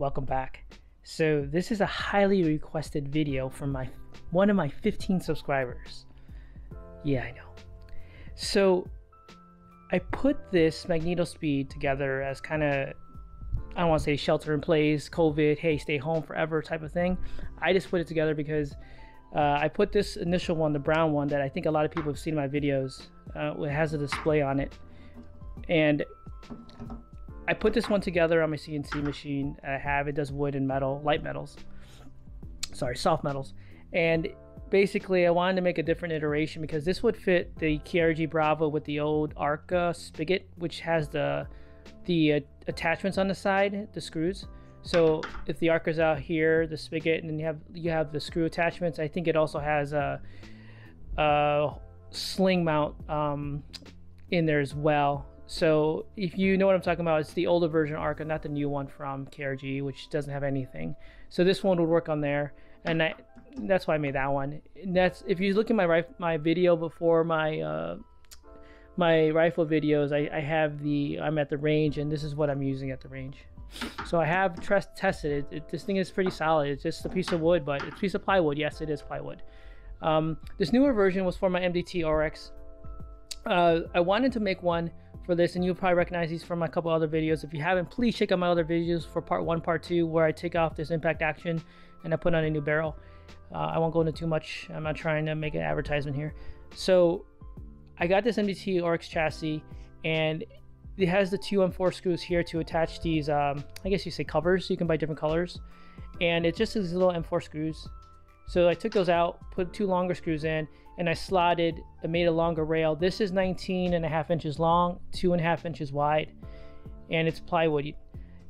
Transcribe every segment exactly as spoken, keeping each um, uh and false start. welcome back. So this is a highly requested video from my one of my fifteen subscribers. Yeah, I know. So I put this MagnetoSpeed together as kind of, I don't want to say shelter in place, COVID, hey, stay home forever type of thing. I just put it together because uh, I put this initial one, the brown one, that I think a lot of people have seen in my videos. Uh, it has a display on it. And I put this one together on my C N C machine I have. It does wood and metal, light metals. Sorry, soft metals. And basically I wanted to make a different iteration because this would fit the K R G Bravo with the old Arca spigot, which has the the uh, attachments on the side, the screws. So if the Arca's out here, the spigot, and then you have you have the screw attachments. I think it also has a, a sling mount um, in there as well. So if you know what I'm talking about, it's the older version Arca, not the new one from K R G, which doesn't have anything. So this one would work on there, and I, that's why I made that one. And that's, if you look at my my video before my uh, my rifle videos, I, I have the I'm at the range, and this is what I'm using at the range. So I have test tested it. It. This thing is pretty solid. It's just a piece of wood, but it's a piece of plywood. Yes, it is plywood. Um, this newer version was for my M D T R X. Uh, I wanted to make one for this, and you'll probably recognize these from a couple other videos. If you haven't, please check out my other videos for part one, part two, where I take off this impact action and I put on a new barrel. Uh, I won't go into too much. I'm not trying to make an advertisement here. So I got this M D T Oryx chassis, and it has the two M four screws here to attach these, um, I guess you say covers. You can buy different colors, and it just is little M four screws. So I took those out, put two longer screws in, and I slotted and made a longer rail. This is nineteen and a half inches long, two and a half inches wide, and it's plywood.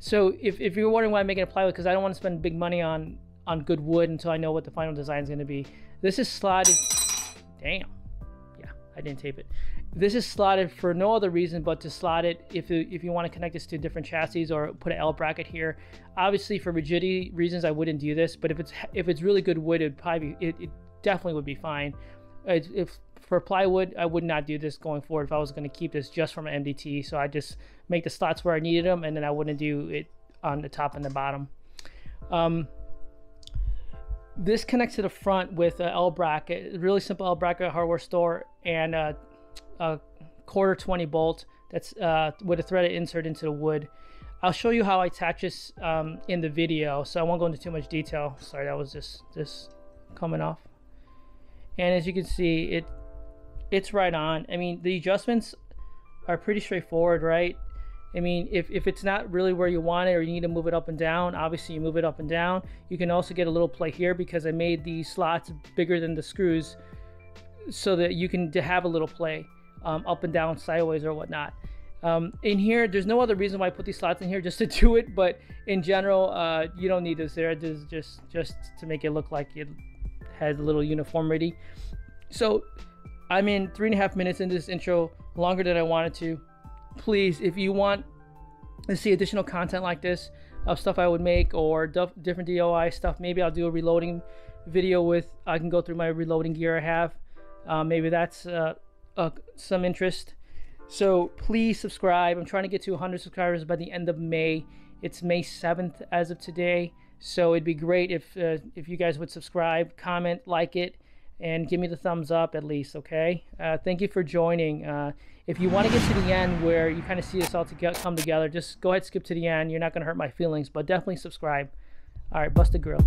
So if, if you're wondering why I'm making a plywood, because I don't want to spend big money on, on good wood until I know what the final design is going to be. This is slotted. Damn. Yeah, I didn't tape it. This is slotted for no other reason but to slot it if, if you want to connect this to different chassis or put an L bracket here. Obviously for rigidity reasons I wouldn't do this, but if it's if it's really good wood, it'd probably be, it, it definitely would be fine. If, if for plywood, I would not do this going forward if I was going to keep this just from an M D T. So I just make the slots where I needed them, and then I wouldn't do it on the top and the bottom. Um, this connects to the front with an L bracket, really simple L bracket hardware store, and uh, a quarter twenty bolt that's uh with a threaded insert into the wood. I'll show you how I attach this um in the video, so I won't go into too much detail. Sorry, that was just this coming off. And as you can see, it it's right on. I mean, the adjustments are pretty straightforward, right? I mean, if, if it's not really where you want it, or you need to move it up and down, obviously you move it up and down. You can also get a little play here because I made the slots bigger than the screws so that you can have a little play um, up and down, sideways, or whatnot. Um, in here, there's no other reason why I put these slots in here, just to do it. But in general, uh, you don't need this there. This is just, just to make it look like it has a little uniformity. So I'm in three and a half minutes into this intro, longer than I wanted to. Please, if you want to see additional content like this, of stuff I would make, or different D I Y stuff, maybe I'll do a reloading video with, I can go through my reloading gear I have. Uh, maybe that's uh, uh, some interest. So please subscribe. I'm trying to get to one hundred subscribers by the end of May. It's May seventh as of today. So it'd be great if uh, if you guys would subscribe, comment, like it, and give me the thumbs up at least, okay? Uh, thank you for joining. Uh, if you want to get to the end where you kind of see this all to get, come together, just go ahead, skip to the end. You're not going to hurt my feelings, but definitely subscribe. All right, Busta-Grill.